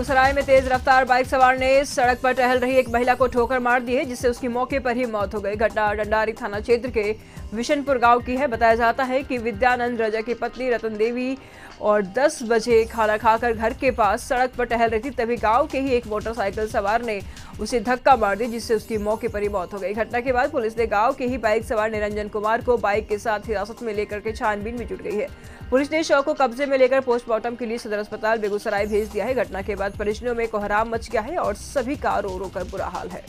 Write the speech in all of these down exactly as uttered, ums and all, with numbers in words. बेगूसराय में तेज रफ्तार बाइक सवार ने सड़क पर टहल रही एक महिला को ठोकर मार दी है, जिससे उसकी मौके पर ही मौत हो गई। घटना डंडारी थाना क्षेत्र के विशनपुर गांव की है। बताया जाता है कि विद्यानंद राजा की पत्नी रतन देवी और दस बजे खाना खाकर घर के पास सड़क पर टहल रही थी, तभी गांव के ही एक मोटरसाइकिल सवार ने उसे धक्का मार दी, जिससे उसकी मौके पर ही मौत हो गई। घटना के बाद पुलिस ने गांव के ही बाइक सवार निरंजन कुमार को बाइक के साथ हिरासत में लेकर के छानबीन में जुट गई है। पुलिस ने शव को कब्जे में लेकर पोस्टमार्टम के लिए सदर अस्पताल बेगूसराय भेज दिया है। घटना के बाद परिजनों में कोहराम मच गया है और सभी का रो रो कर बुरा हाल है।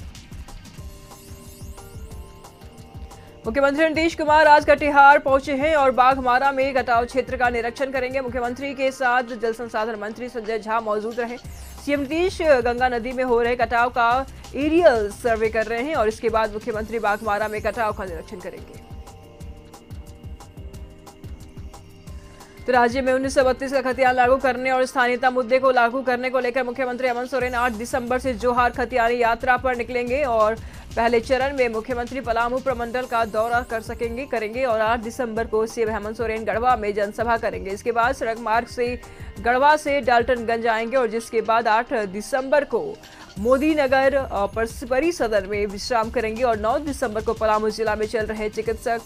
मुख्यमंत्री नीतीश कुमार आज कटिहार पहुंचे हैं और बाघमारा में कटाव क्षेत्र का निरीक्षण करेंगे। मुख्यमंत्री के साथ जल संसाधन मंत्री संजय झा मौजूद रहे। सीएम नीतीश गंगा नदी में हो रहे कटाव का एरियल सर्वे कर रहे हैं और इसके बाद मुख्यमंत्री बाघमारा में कटाव का निरीक्षण करेंगे। तो राज्य में उन्नीस सौ बत्तीस का खतियान लागू करने और स्थानीयता मुद्दे को लागू करने को लेकर मुख्यमंत्री हेमंत सोरेन आठ दिसंबर से जोहार खतियानी यात्रा पर निकलेंगे और पहले चरण में मुख्यमंत्री पलामू प्रमंडल का दौरा कर सकेंगे करेंगे और आठ दिसंबर को सीएम हेमंत सोरेन गढ़वा में जनसभा करेंगे। इसके बाद सड़क मार्ग से गढ़वा से डाल्टनगंज आएंगे और जिसके बाद आठ दिसंबर को मोदीनगर परिसदर में विश्राम करेंगे और नौ दिसंबर को पलामू जिला में चल रहे चिकित्सक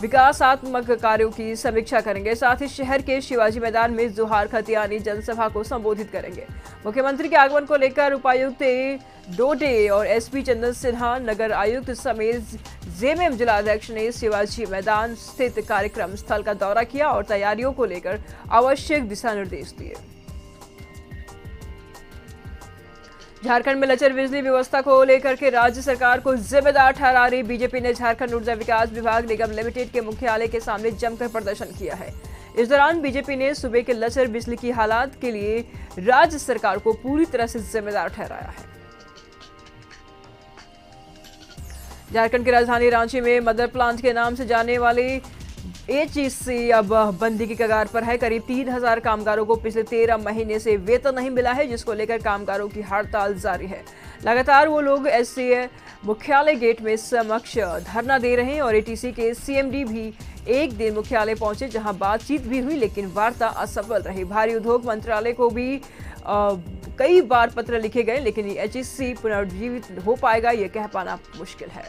विकासात्मक कार्यों की समीक्षा करेंगे। साथ ही शहर के शिवाजी मैदान में जोहार खतियानी जनसभा को संबोधित करेंगे। मुख्यमंत्री के आगमन को लेकर उपायुक्त डोडे और एसपी चंद्र सिन्हा नगर आयुक्त समेत जेएमएम जिलाध्यक्ष ने शिवाजी मैदान स्थित कार्यक्रम स्थल का दौरा किया और तैयारियों को लेकर आवश्यक दिशा निर्देश दिए। झारखंड में लचर बिजली व्यवस्था को लेकर के राज्य सरकार को जिम्मेदार ठहरा रही बीजेपी ने झारखंड ऊर्जा विकास विभाग निगम लिमिटेड के मुख्यालय के सामने जमकर प्रदर्शन किया है। इस दौरान बीजेपी ने सूबे के लचर बिजली की हालात के लिए राज्य सरकार को पूरी तरह से जिम्मेदार ठहराया है। झारखंड की राजधानी रांची में मदर प्लांट के नाम से जाने वाले एच ई सी अब बंदी की कगार पर है। करीब तीन हजार कामगारों को पिछले तेरह महीने से वेतन नहीं मिला है, जिसको लेकर कामगारों की हड़ताल जारी है। लगातार वो लोग एस सी मुख्यालय गेट में समक्ष धरना दे रहे हैं और एटीसी के सीएमडी भी एक दिन मुख्यालय पहुंचे, जहां बातचीत भी हुई लेकिन वार्ता असफल रही। भारी उद्योग मंत्रालय को भी आ, कई बार पत्र लिखे गए लेकिन एच ई सी पुनर्जीवित हो पाएगा ये कह पाना मुश्किल है।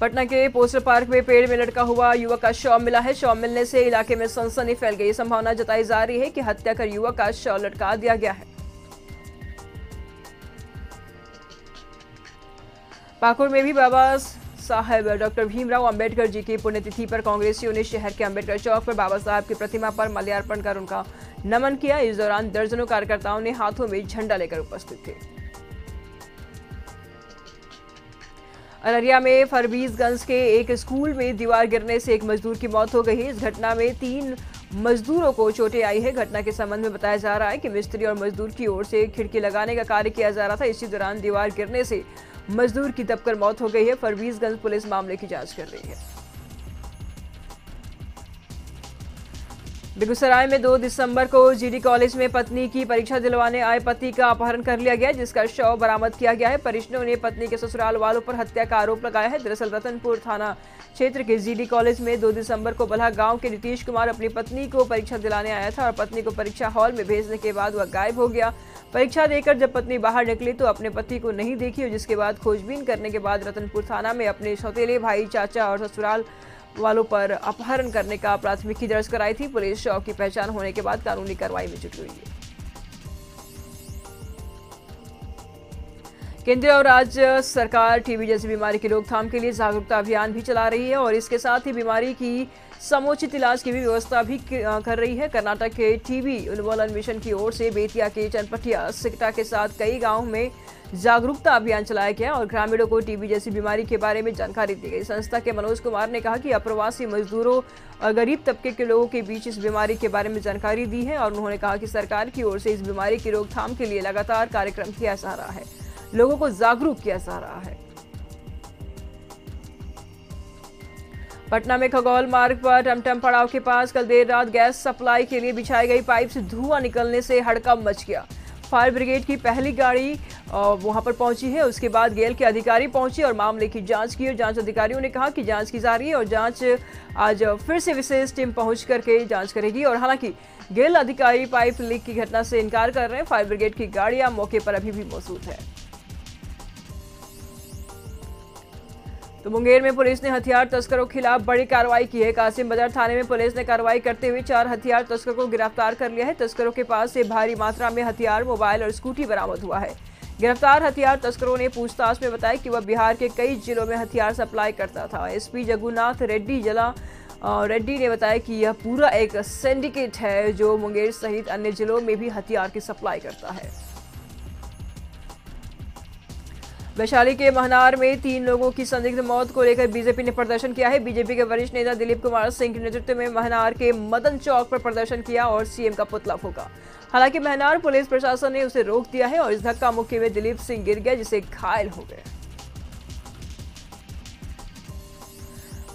पटना के पोस्टर पार्क में पेड़ में लटका हुआ युवक का शव मिला है। शव मिलने से इलाके में सनसनी फैल गई। संभावना जताई जा रही है कि हत्या कर युवक का शव लटका दिया गया है। पाकुड़ में भी बाबा साहेब डॉक्टर भीमराव अम्बेडकर जी की पुण्यतिथि पर कांग्रेसियों ने शहर के अम्बेडकर चौक पर बाबा साहब की प्रतिमा पर माल्यार्पण कर उनका नमन किया। इस दौरान दर्जनों कार्यकर्ताओं ने हाथों में झंडा लेकर उपस्थित थे। अररिया में फरबीजगंज के एक स्कूल में दीवार गिरने से एक मजदूर की मौत हो गई। इस घटना में तीन मजदूरों को चोटें आई है। घटना के संबंध में बताया जा रहा है कि मिस्त्री और मजदूर की ओर से खिड़की लगाने का कार्य किया जा रहा था। इसी दौरान दीवार गिरने से मजदूर की दबकर मौत हो गई है। फरबीजगंज पुलिस मामले की जांच कर रही है। बेगूसराय में दो दिसंबर को जीडी कॉलेज में पत्नी की परीक्षा दिलवाने आए पति का अपहरण कर लिया गया, जिसका शव बरामद किया गया है। परिजनों ने पत्नी के ससुराल वालों पर हत्या का आरोप लगाया है। दरअसल रतनपुर थाना क्षेत्र के जीडी कॉलेज में दो दिसंबर को बलहा गांव के नीतीश कुमार अपनी पत्नी को परीक्षा दिलाने आया था और पत्नी को परीक्षा हॉल में भेजने के बाद वह गायब हो गया। परीक्षा देकर जब पत्नी बाहर निकली तो अपने पति को नहीं देखी, जिसके बाद खोजबीन करने के बाद रतनपुर थाना में अपने सौतेले भाई, चाचा और ससुराल वालों पर अपहरण करने का प्राथमिकी दर्ज कराई थी। पुलिस शव की पहचान होने के बाद कानूनी कार्रवाई में जुटी हुई है। केंद्र और राज्य सरकार टीबी जैसी बीमारी की रोकथाम के लिए जागरूकता अभियान भी चला रही है और इसके साथ ही बीमारी की समुचित इलाज की भी व्यवस्था भी कर रही है। कर्नाटक के टीबी उन्मूलन मिशन की ओर से बेतिया के चनपटिया सिकटा के साथ कई गाँव में जागरूकता अभियान चलाया गया और ग्रामीणों को टीबी जैसी बीमारी के बारे में जानकारी दी गई। संस्था के मनोज कुमार ने कहा कि अप्रवासी मजदूरों और गरीब तबके के लोगों के बीच इस बीमारी के बारे में जानकारी दी है और उन्होंने कहा कि सरकार की ओर से इस बीमारी की रोकथाम के लिए लगातार कार्यक्रम किया जा रहा है, लोगों को जागरूक किया जा रहा है। पटना में खगौल मार्ग पर टमटम पड़ाव के पास कल देर रात गैस सप्लाई के लिए बिछाई गई पाइप से धुआं निकलने से हड़कंप मच गया। फायर ब्रिगेड की पहली गाड़ी वहां पर पहुंची है। उसके बाद गेल के अधिकारी पहुंचे और मामले की जांच की और जांच अधिकारियों ने कहा कि जांच की जा रही है और जांच आज फिर से विशेष टीम पहुंच करके जांच करेगी। और हालांकि गेल अधिकारी पाइप लीक की घटना से इनकार कर रहे हैं। फायर ब्रिगेड की गाड़ियां मौके पर अभी भी मौजूद है। तो मुंगेर में पुलिस ने हथियार तस्करों के खिलाफ बड़ी कार्रवाई की है। कासिम बाजार थाने में पुलिस ने कार्रवाई करते हुए चार हथियार तस्करों को गिरफ्तार कर लिया है। तस्करों के पास से भारी मात्रा में हथियार, मोबाइल और स्कूटी बरामद हुआ है। गिरफ्तार हथियार तस्करों ने पूछताछ में बताया कि वह बिहार के कई जिलों में हथियार सप्लाई करता था। एसपी जगुनाथ रेड्डी जिला रेड्डी ने बताया कि यह पूरा एक सिंडिकेट है जो मुंगेर सहित अन्य जिलों में भी हथियार की सप्लाई करता है। वैशाली के महनार में तीन लोगों की संदिग्ध मौत को लेकर बीजेपी ने प्रदर्शन किया है। बीजेपी के वरिष्ठ नेता दिलीप कुमार सिंह के नेतृत्व में महनार के मदन चौक पर प्रदर्शन किया और सीएम का पुतला फूंका। हालांकि महनार पुलिस प्रशासन ने उसे रोक दिया है और इस धक्का मुक्की में दिलीप सिंह गिर गए जिसे घायल हो गए।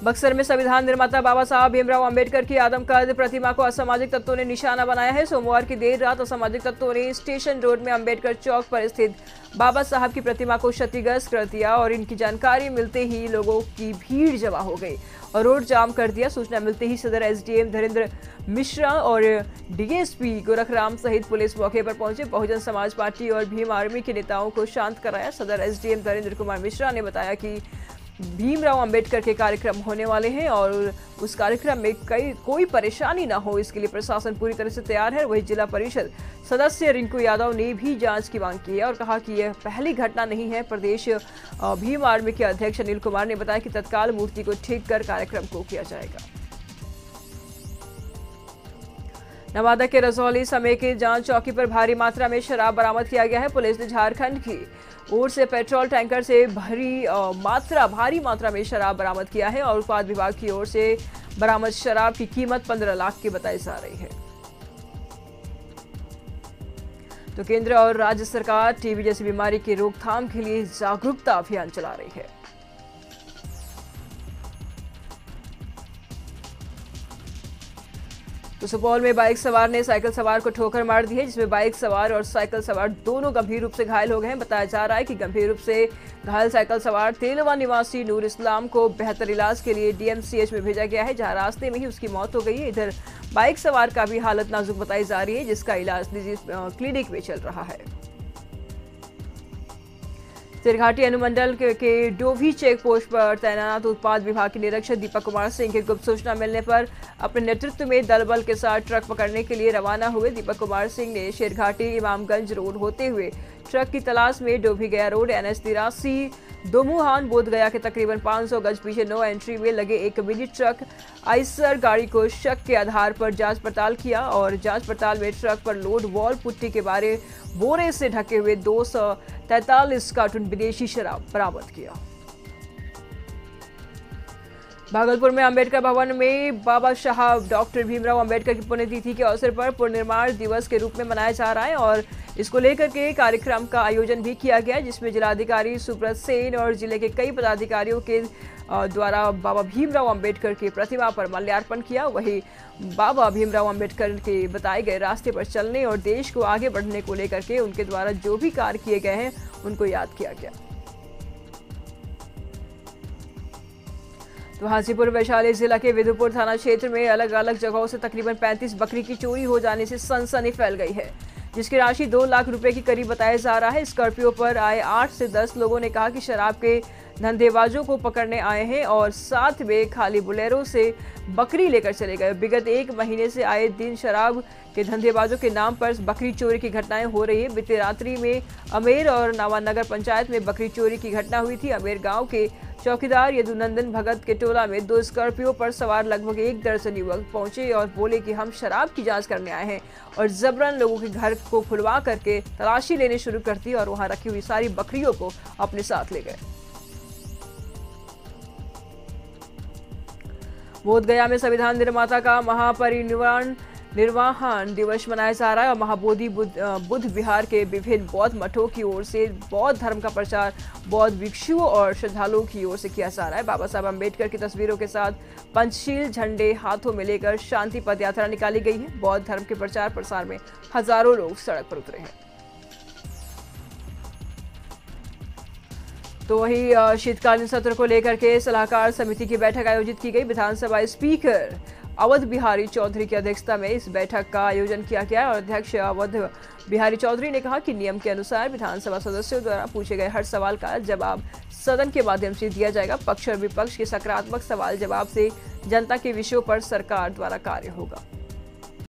बक्सर में संविधान निर्माता बाबा साहब भीमराव अम्बेडकर की आदमकद प्रतिमा को असामाजिक तत्वों ने निशाना बनाया है। सोमवार की देर रात असामाजिक तत्वों ने स्टेशन रोड में अम्बेडकर चौक पर स्थित बाबा साहब की प्रतिमा को क्षतिग्रस्त कर दिया और इनकी जानकारी मिलते ही लोगों की भीड़ जमा हो गई और रोड जाम कर दिया। सूचना मिलते ही सदर एसडीएम धीरेन्द्र मिश्रा और डीएसपी गोरखराम सहित पुलिस मौके पर पहुंचे। बहुजन समाज पार्टी और भीम आर्मी के नेताओं को शांत कराया। सदर एसडीएम धीरेन्द्र कुमार मिश्रा ने बताया कि भीमराव अंबेडकर के कार्यक्रम होने वाले हैं और उस कार्यक्रम में कई कोई परेशानी ना हो इसके लिए प्रशासन पूरी तरह से तैयार है। वहीं जिला परिषद सदस्य रिंकू यादव ने भी जांच की मांग की है और कहा कि यह पहली घटना नहीं है। प्रदेश भीम आर्मी के अध्यक्ष अनिल कुमार ने बताया कि तत्काल मूर्ति को ठीक कर कार्यक्रम को किया जाएगा। नवादा के रजौली समेकित जांच चौकी पर भारी मात्रा में शराब बरामद किया गया है। पुलिस ने झारखंड की ओर से पेट्रोल टैंकर से भरी मात्रा भारी मात्रा में शराब बरामद किया है और उत्पाद विभाग की ओर से बरामद शराब की कीमत पंद्रह लाख की बताई जा रही है। तो केंद्र और राज्य सरकार टीबी जैसी बीमारी की रोकथाम के लिए जागरूकता अभियान चला रही है। तो सुपौल में बाइक सवार ने साइकिल सवार को ठोकर मार दी है जिसमें बाइक सवार और साइकिल सवार दोनों गंभीर रूप से घायल हो गए हैं। बताया जा रहा है कि गंभीर रूप से घायल साइकिल सवार तेलवा निवासी नूर इस्लाम को बेहतर इलाज के लिए डीएमसीएच में भेजा गया है जहां रास्ते में ही उसकी मौत हो गई है। इधर बाइक सवार का भी हालत नाजुक बताई जा रही है जिसका इलाज निजी क्लिनिक में चल रहा है। शेरघाटी अनुमंडल के डोभी चेक पोस्ट पर तैनात उत्पाद विभाग के निरीक्षक दीपक कुमार सिंह के गुप्त सूचना मिलने पर अपने नेतृत्व में दल बल के साथ ट्रक पकड़ने के लिए रवाना हुए। दीपक कुमार सिंह ने शेरघाटी इमामगंज रोड होते हुए ट्रक की तलाश में डोभी गया रोड एन एच तिरासी दोमुहान बोधगया के तकरीबन पाँच सौ गज पीछे नो एंट्री में लगे एक मिनी ट्रक आइसर गाड़ी को शक के आधार पर जांच पड़ताल किया और जांच पड़ताल में ट्रक पर लोड वॉल पुट्टी के बारे बोरे से ढके हुए दो सौ तैतालीस कार्टन विदेशी शराब बरामद किया। भागलपुर में अंबेडकर भवन में बाबा साहब डॉक्टर भीमराव अंबेडकर की पुण्यतिथि के अवसर पर पुनर्निर्माण दिवस के रूप में मनाया जा रहा है और इसको लेकर के कार्यक्रम का आयोजन भी किया गया जिसमें जिलाधिकारी सुब्रत सेन और जिले के कई पदाधिकारियों के द्वारा बाबा भीमराव अंबेडकर की प्रतिमा पर माल्यार्पण किया। वहीं बाबा भीमराव अंबेडकर के बताए गए रास्ते पर चलने और देश को आगे बढ़ने को लेकर के उनके द्वारा जो भी कार्य किए गए हैं उनको याद किया गया। तो हाजीपुर वैशाली जिला के विदुपुर थाना क्षेत्र में अलग अलग जगहों से तकरीबन पैंतीस बकरी की चोरी हो जाने से सनसनी फैल गई है जिसकी राशि दो लाख रुपए के करीब बताया जा रहा है। स्कॉर्पियो पर आए आठ से दस लोगों ने कहा कि शराब के धंधेबाजों को पकड़ने आए हैं और साथ में खाली बुलेरो से बकरी लेकर चले गए। विगत एक महीने से आए दिन शराब के धंधेबाजों के नाम पर बकरी चोरी की घटनाएं हो रही है। बीती रात्रि में अमेर और नावानगर पंचायत में बकरी चोरी की घटना हुई थी। अमेर गाँव के चौकीदार यदुनंदन भगत के टोला में दो स्कॉर्पियो पर सवार लगभग एक दर्जन युवक पहुंचे और बोले कि हम शराब की जांच करने आए हैं और जबरन लोगों के घर को खुलवा करके तलाशी लेने शुरू कर दी और वहां रखी हुई सारी बकरियों को अपने साथ ले गए। बोधगया में संविधान निर्माता का महापरिनिर्वाण निर्वाहन दिवस मनाया जा रहा है और महाबोधि बुद्ध बुद्ध विहार के विभिन्न बौद्ध मठों की ओर से बौद्ध धर्म का प्रचार बौद्ध भिक्षुओं और श्रद्धालुओं की ओर से किया जा रहा है। बाबा साहब अम्बेडकर की तस्वीरों के साथ पंचशील झंडे हाथों में लेकर शांति पदयात्रा निकाली गई है। बौद्ध धर्म के प्रचार प्रसार में हजारों लोग सड़क पर उतरे हैं। तो वहीं शीतकालीन सत्र को लेकर के सलाहकार समिति की बैठक आयोजित की गई। विधानसभा स्पीकर अवध बिहारी चौधरी की अध्यक्षता में इस बैठक का आयोजन किया गया और अध्यक्ष अवध बिहारी चौधरी ने कहा कि नियम के अनुसार विधानसभा सदस्यों द्वारा पूछे गए हर सवाल का जवाब सदन के माध्यम से दिया जाएगा। पक्ष और विपक्ष के सकारात्मक सवाल जवाब से जनता के विषयों पर सरकार द्वारा कार्य होगा।